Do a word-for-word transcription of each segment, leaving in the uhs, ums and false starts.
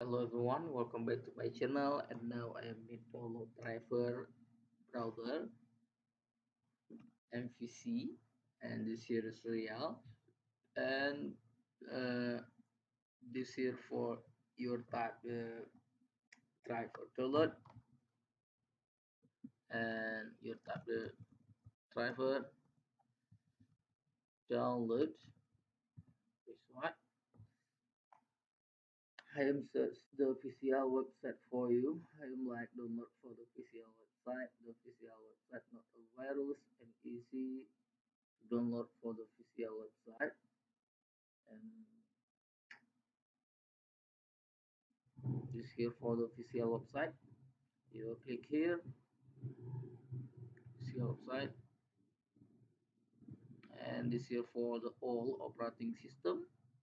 Hello everyone, welcome back to my channel. And now I am in follow driver browser M V C, and this here is real, and uh, this here for your type uh, driver download, and your type the driver download this one. I am search the official website for you. I am like download for the official website. The official website not a virus and easy download for the official website. And this here for the official website. You click here. Official website. And this here for the all operating system.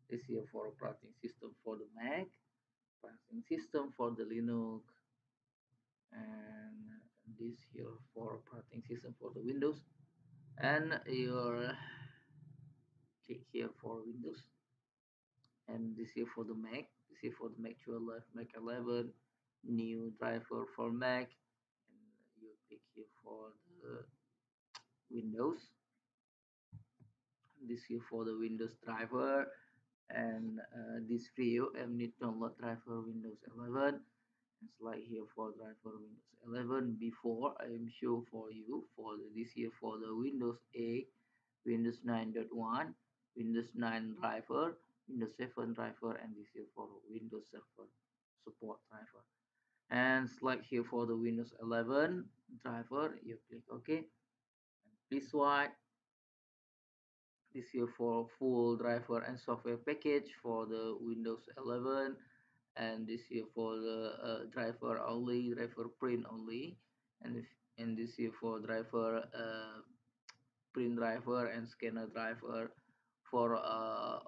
This here for operating system for the Mac. Operating system for the Linux, and this here for operating system for the Windows, and your click here for Windows, and this here for the Mac. This here for the Mac twelve, Mac eleven, new driver for Mac, and you click here for the Windows. This here for the Windows driver. And uh, this video I need to download driver Windows eleven. It's like here for driver Windows eleven. Before I am show for you for this here for the Windows eight, Windows nine point one, Windows nine driver, Windows seven driver, and this here for Windows seven support driver. And select here for the Windows eleven driver. You click OK. And please wait. This here for full driver and software package for the Windows eleven, and this here for the uh, driver only, driver print only, and if, and this here for driver uh, print driver and scanner driver for uh,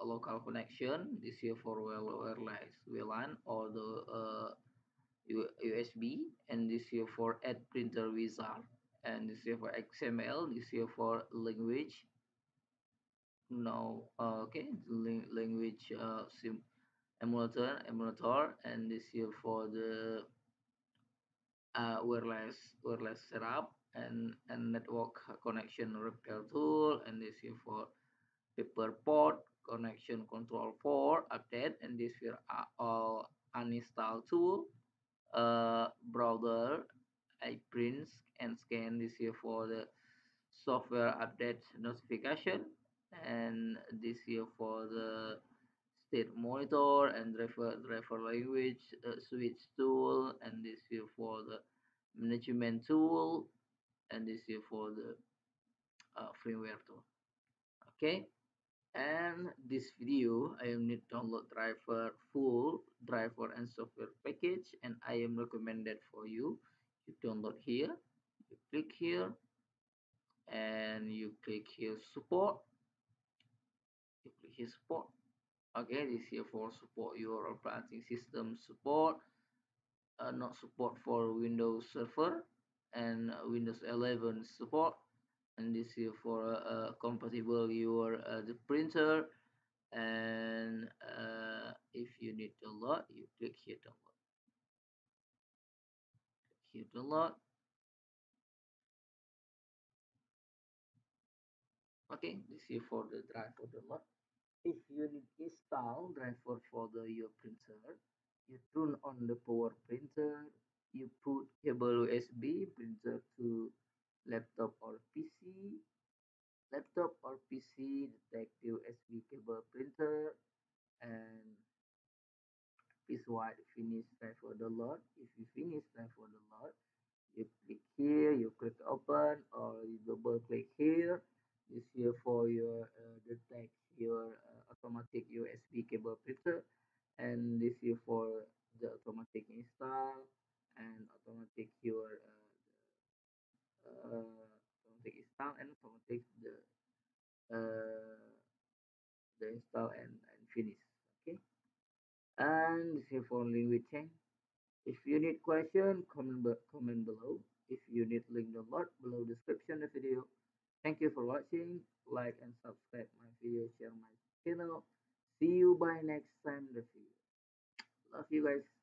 a local connection. This here for wireless W LAN or the uh, U S B, and this here for add printer wizard, and this here for X M L. This here for language. No, uh, okay, language uh, sim emulator, emulator, and this here for the uh, wireless wireless setup and and network connection repair tool, and this here for paper port connection control for update, and this here are all uninstall tool, uh, browser, I print and scan. This here for the software update notification. And this here for the state monitor and driver driver language uh, switch tool, and this here for the management tool, and this here for the uh, firmware tool. Okay, and this video I am need download driver full driver and software package, and I am recommended for you. You download here, you click here, and you click here support. Click here support. Okay, this here for support your operating system support, uh, not support for Windows Server and Windows eleven support, and this here for uh, compatible your uh, the printer, and uh, if you need to download, you click here download. Click here download. Okay, this here for the driver download. If you need install driver for the your printer, you turn on the power printer, you put cable U S B printer to laptop or P C, laptop or P C detect U S B cable printer, and this one finish driver download. If you finish driver download, you click here, you click open, or you double click here. This here for your uh, detect your uh, automatic U S B cable printer, and this here for the automatic install and automatic your uh, uh, automatic install and automatic the uh, the install and, and finish. Okay, and this here for language change. If you need question, comment comment below. If you need link download below description the video. Thank you for watching. Like and subscribe my video, share my channel. See you by next time the video. Love you guys.